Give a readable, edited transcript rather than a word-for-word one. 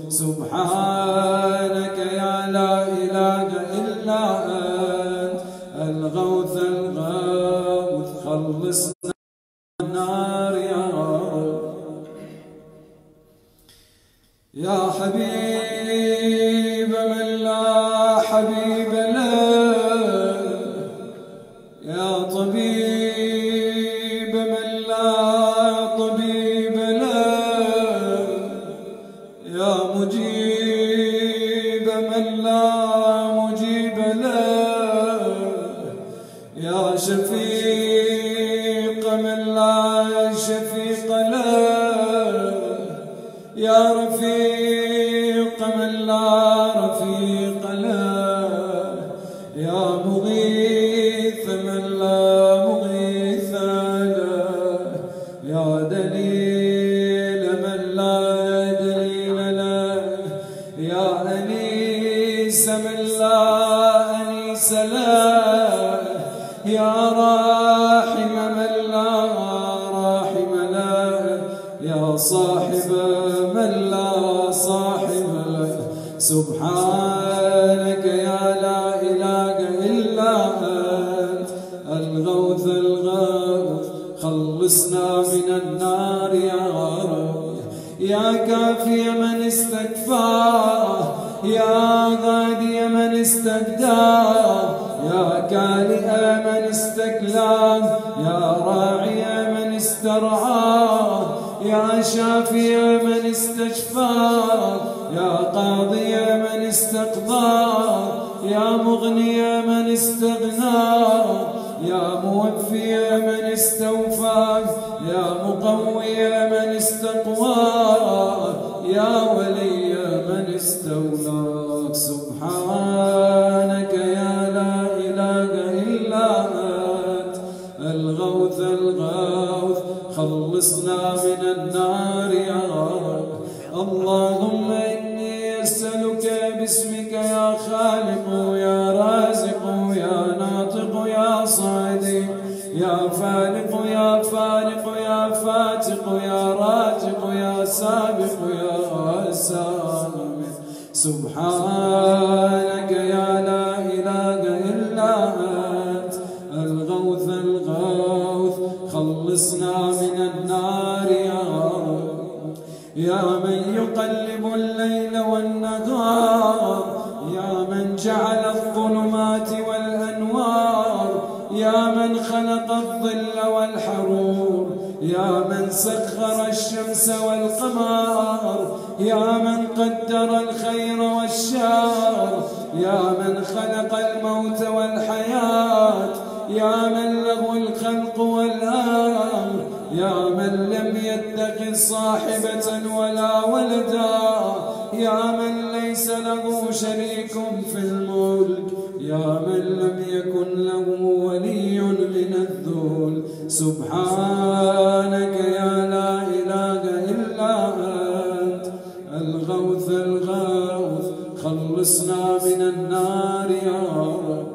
سبحانك يا لا إله إلا أنت الغوث الغوث خلصنا من النار يا رب. يا حبيب من لا حبيب له، يا طبيب من لا طبيب له، يا مجيب من لا مجيب له، يا شفيق من لا شفيق له، يا رفيق من لا رفيق له، يا مغيث من لا مغيث له، يا دليل من لا من لا أنيس له، يا راحم من لا راحم له، يا صاحب من لا صاحب له. سبحانك يا لا إله إلا أنت الغوث الغوث خلصنا من النار يا رب. يا كافي من استكفاه، يا غادي من استبداه، يا كالئ من استكلاه، يا راعي من استرعاه، يا شافي من استشفاه، يا قاضي من استقضاه، يا مغني من استغناه، يا موفي من استوفاه، يا مقوي من استقواه، يا ولي من استولاك. سبحانك يا لا إله إلا أنت الغوث الغوث خلصنا من النار يا رب. اللهم إني أسألك باسمك يا خالق يا رازق يا ناطق يا صادق يا فالق يا فارق يا فاتق يا راتق يا سابق يا سامق. سبحانك يا لا إله إلا أنت الغوث الغوث خلصنا من النار يا رب. يا من يقلب الليل والنهار، يا من جعل الظلمات والأنوار، يا من خلق الظل والحرور، يا من سخر الشمس والقمر، يا من قدر الخير والشر، يا من خلق الموت والحياة، يا من له الخلق والأمر، يا من لم يتخذ صاحبة ولا ولدا، يا من ليس له شريك في الملك، يا من لم يكن له ولي من الذل. سبحانك يا لا إله إلا أنت الغوث الغوث خلصنا من النار يا رب.